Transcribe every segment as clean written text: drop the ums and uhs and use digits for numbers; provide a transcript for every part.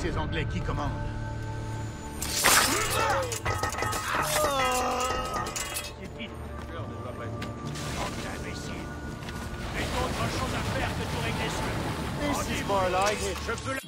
Ces Anglais qui commandent. C'est vite. Imbécile. J'ai d'autres choses à faire que tout régler ce jeu. This is more like it. Je peux le...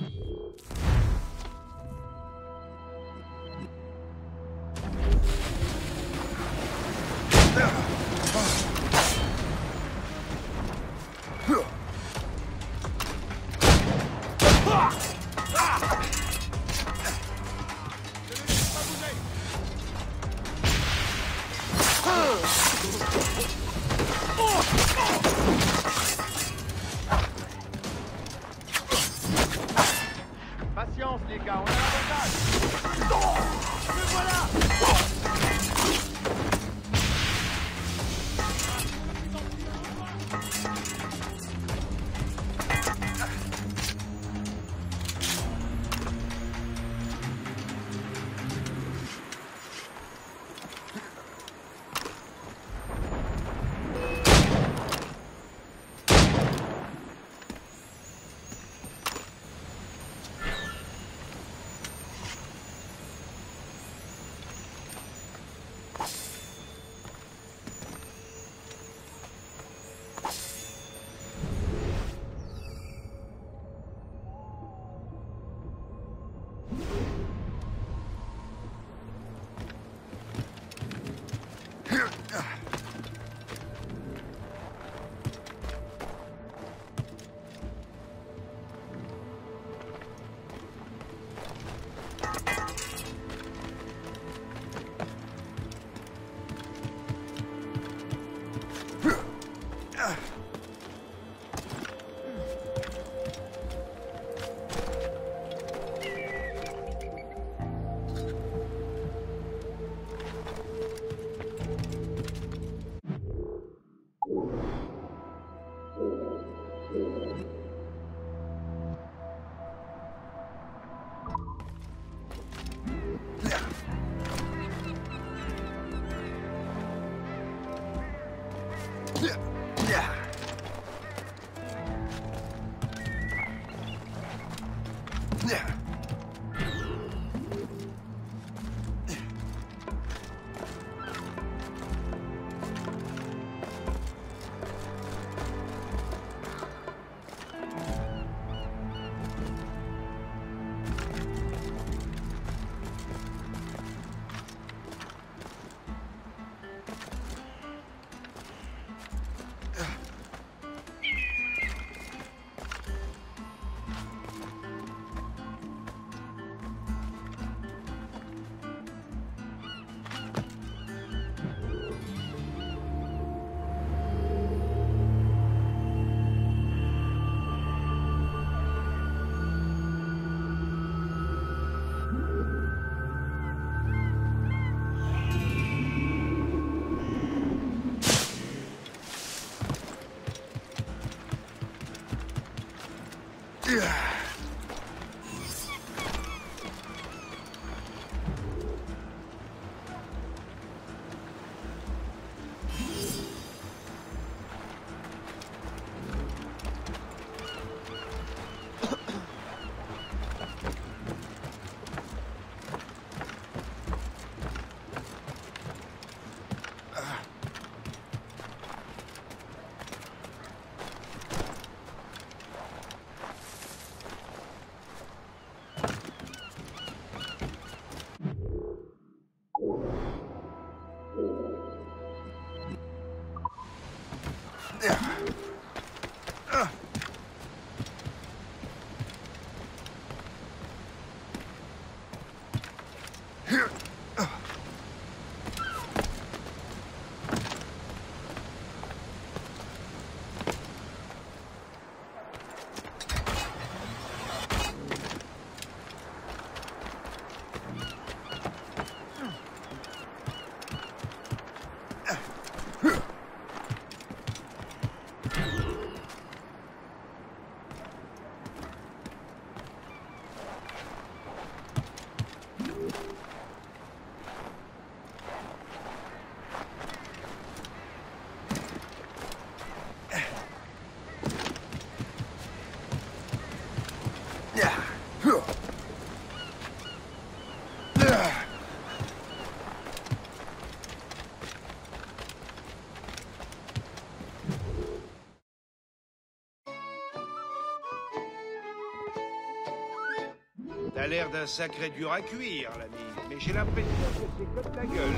T'as l'air d'un sacré dur à cuire, l'ami, mais j'ai l'impression que c'est comme ta gueule.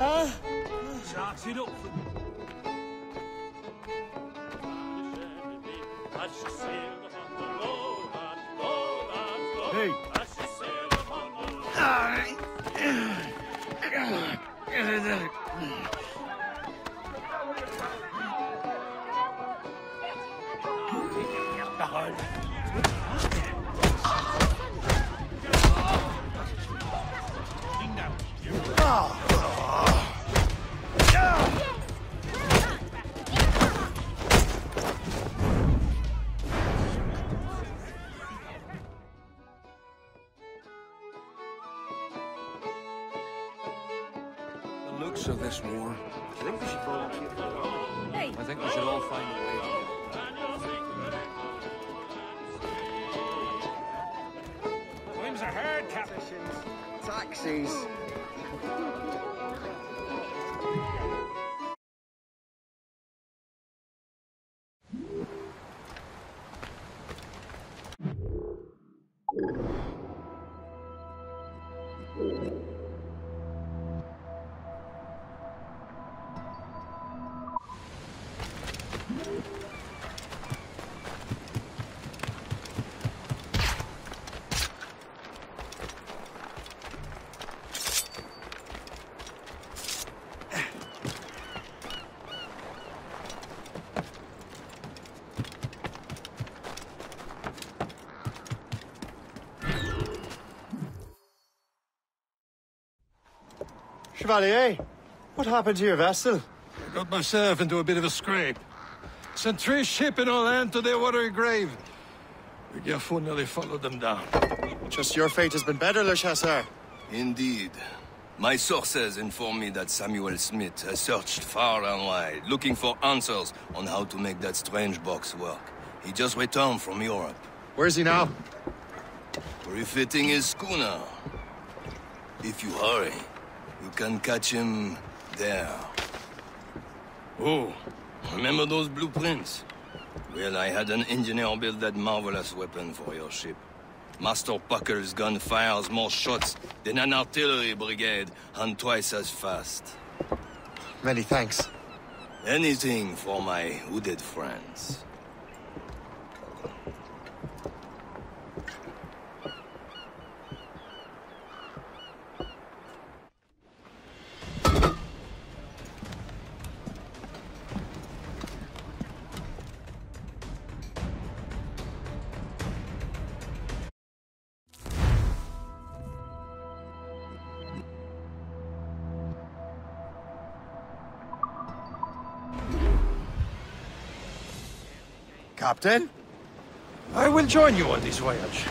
Ah! Sharks it up. Hey! Parole. The looks of this war. I think we should all find a way to get it. Taxis. Chevalier, what happened to your vessel? I got myself into a bit of a scrape. Sent 3 ship in all hand to their watery grave. Le Guerfou nearly followed them down. Just your fate has been better, Le Chasseur. Indeed. My sources inform me that Samuel Smith has searched far and wide, looking for answers on how to make that strange box work. He just returned from Europe. Where is he now? Refitting his schooner. If you hurry, you can catch him there. Oh, remember those blueprints? Well, I had an engineer build that marvelous weapon for your ship. Master Puckle's gun fires more shots than an artillery brigade, and twice as fast. Many thanks. Anything for my wooded friends. Captain, I will join you on this voyage.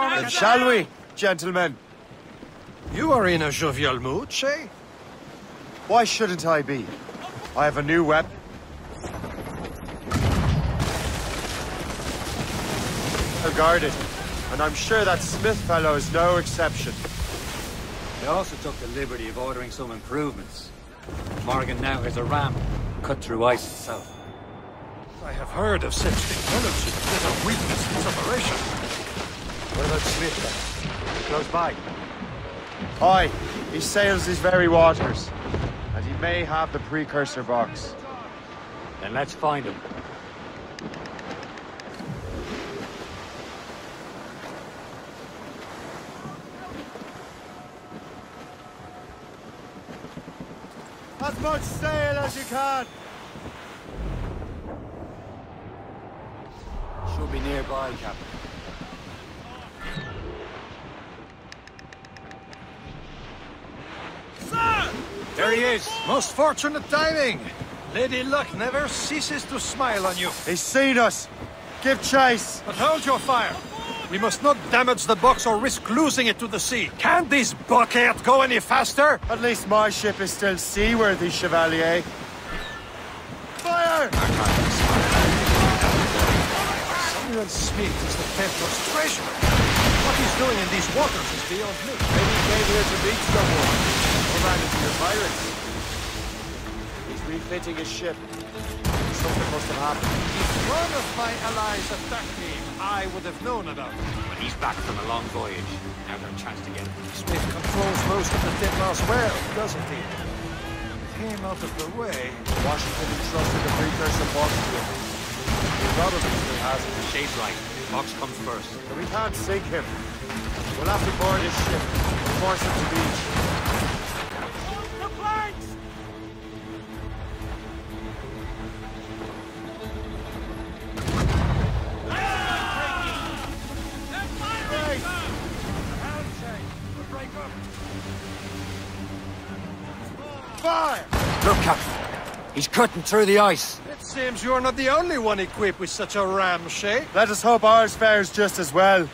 Then shall we, gentlemen? You are in a jovial mood, Shay? Why shouldn't I be? I have a new weapon. Guarded, and I'm sure that Smith fellow is no exception. They also took the liberty of ordering some improvements. Morgan now has a ram cut through ice itself. I have heard of such technology as a weakness in separation. What about Smith? Close by. Aye, he sails these very waters, and he may have the precursor box. Then let's find him. As much sail as you can. will be nearby, Captain. Sir! There he is! Most fortunate timing! Lady Luck never ceases to smile on you. They've seen us! Give chase! But hold your fire! We must not damage the box or risk losing it to the sea. Can't this buckhead go any faster? At least my ship is still seaworthy, Chevalier. Fire! Samuel Smith is the Templar's treasurer. What he's doing in these waters is beyond me. Maybe he came here to beat someone. Or ran into the pirates. He's refitting his ship. Something must have happened. If one of my allies attacked me, I would have known about it. But he's back from a long voyage. Now their chance to get him. Smith controls most of the Templars well, doesn't he? Came out of the way. Washington entrusted the precursor box to him. The lot of him still has it. Shay's right. Box comes first. But we can't sink him. We'll have to board his ship. Force him to beach. Fire! Look, Captain. He's cutting through the ice. It seems you're not the only one equipped with such a ram, Shay. Let us hope ours fares just as well.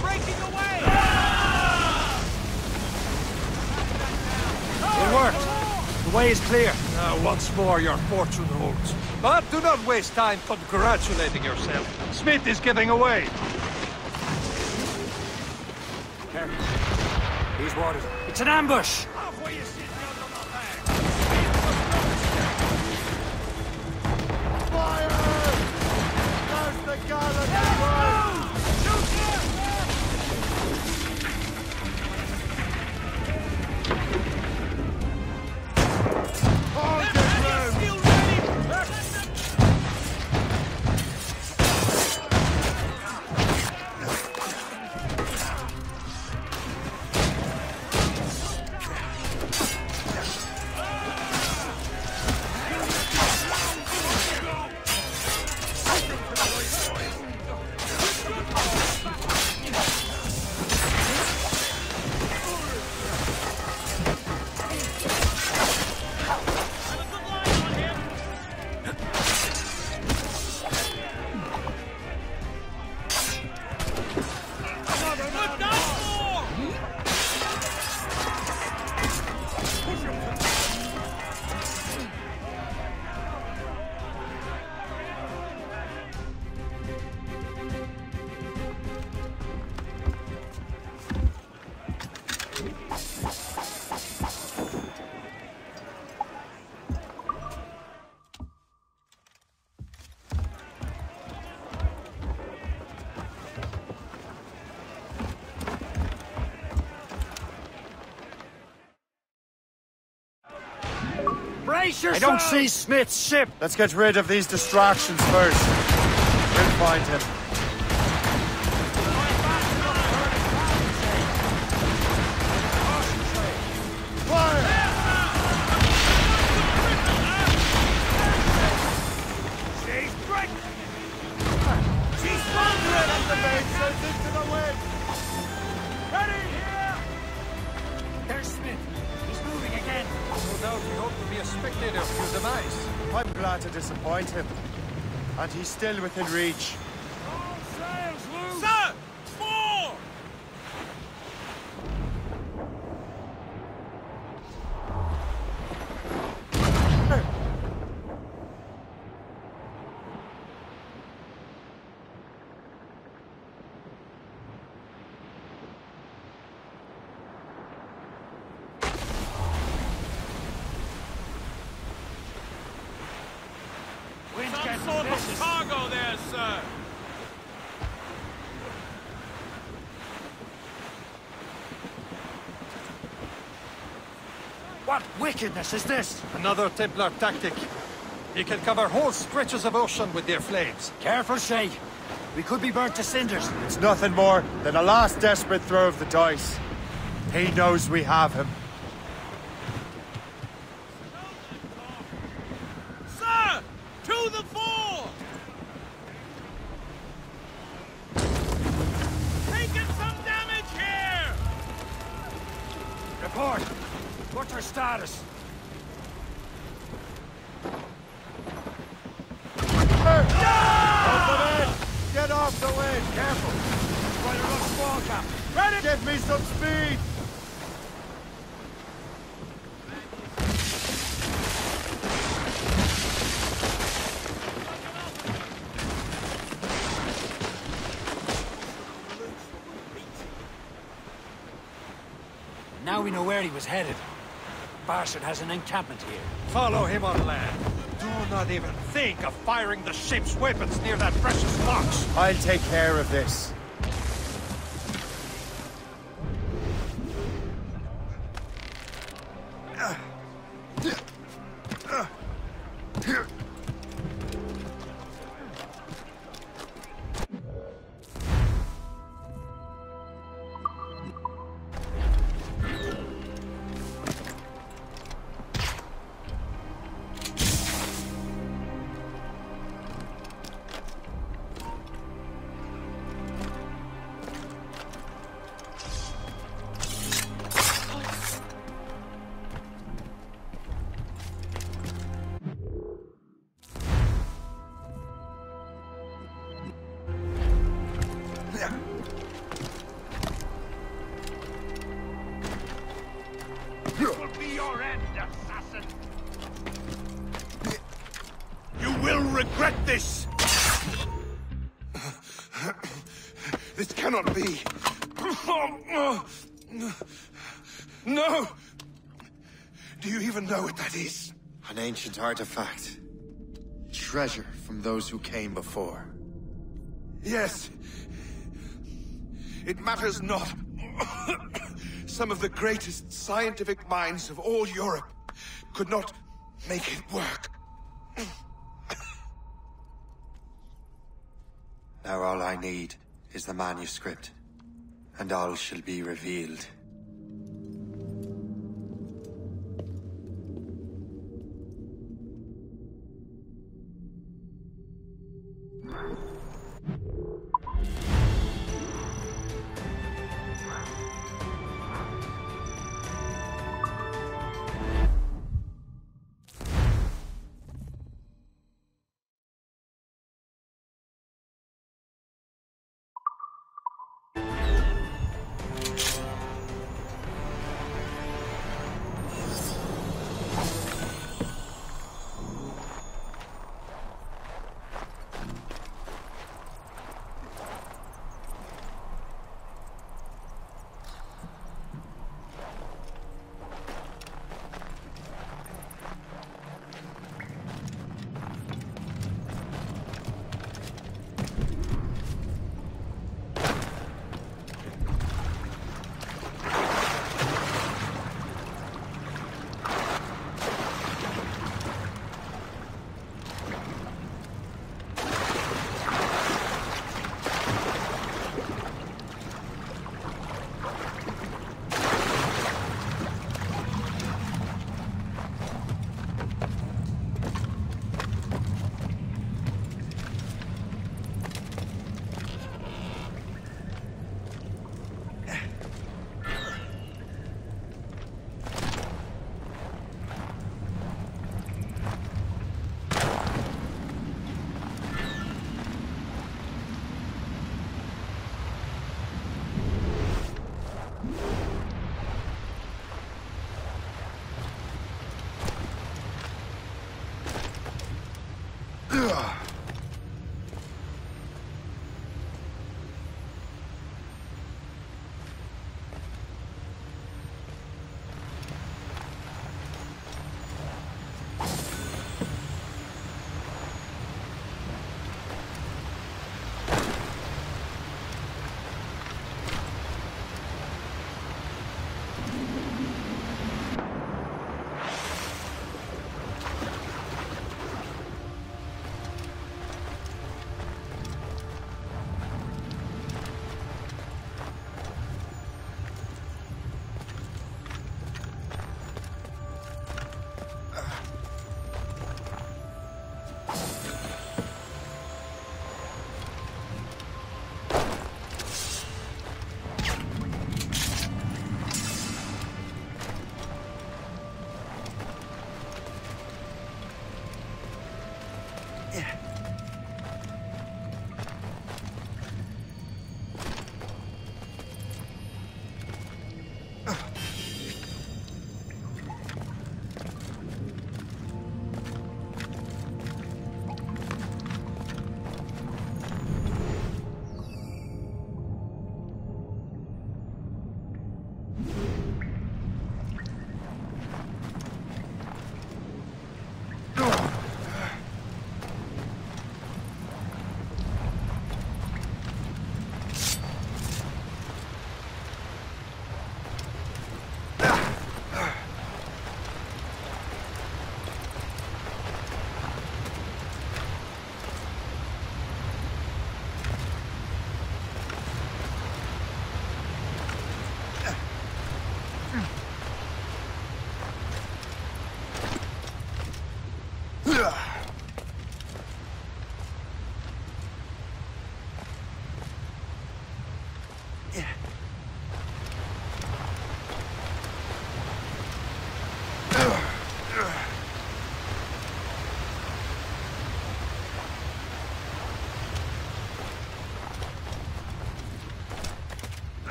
Breaking away! Ah! It worked. The way is clear. Now, once more, your fortune holds. But do not waste time congratulating yourself. Smith is giving away. He's watered. It's an ambush. Halfway you sit down on the land. Fire! There's the gallant I don't see Smith's ship! Let's get rid of these distractions first. We'll find him. I'm glad to disappoint him. And he's still within reach. All sails loose! Sir! More! Sort of cargo there, sir! What wickedness is this? Another Templar tactic. They can cover whole stretches of ocean with their flames. Careful, Shay. We could be burnt to cinders. It's nothing more than a last desperate throw of the dice. He knows we have him. Sir, to the fore! Taking some damage here! Report. What's our status? Get off the way, careful! Right on small cap. Ready? Give me some speed! Now we know where he was headed. Barson has an encampment here. Follow him on land. Do not even think of firing the ship's weapons near that precious box. I'll take care of this. No! Do you even know what that is? An ancient artifact. Treasure from those who came before. Yes. It matters not. Some of the greatest scientific minds of all Europe could not make it work. Now all I need is the manuscript, and all shall be revealed.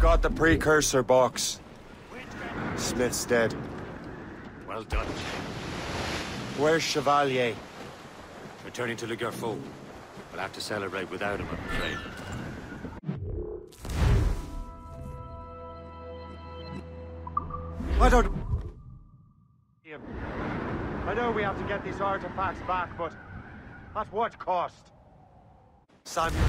Got the precursor box. Smith's dead. Well done. Where's Chevalier? Returning to Le Guerfou. We'll have to celebrate without him, I'm afraid. I know we have to get these artifacts back, but at what cost? Samuel.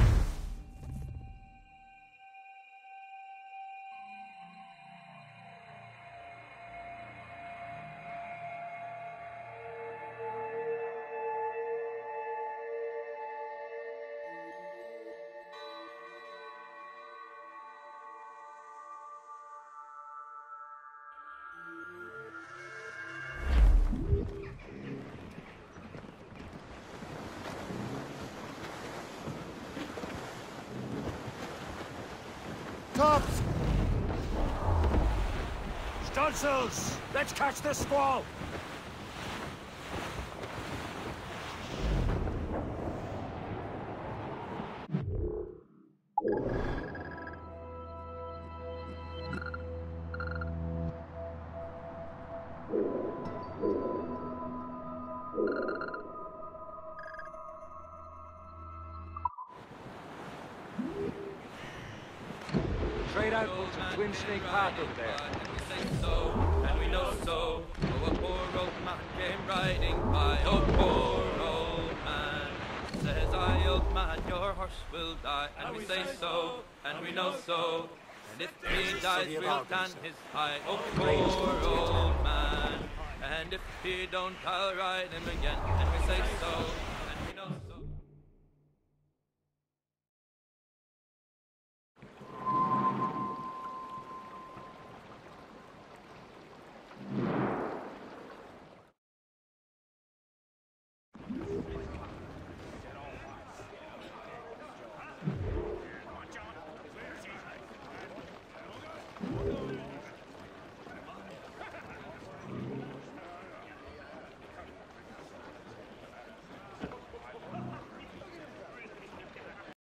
Stunsels! Let's catch this squall! Straight out Twin Snake Path up there. And we know so. Oh, a poor old man came riding by. Oh, poor old man. Says I, old man, your horse will die. And we say so. And we know so. And if he dies, we'll tan his hide. Oh, poor old man. And if he don't, I'll ride him again. And we say so.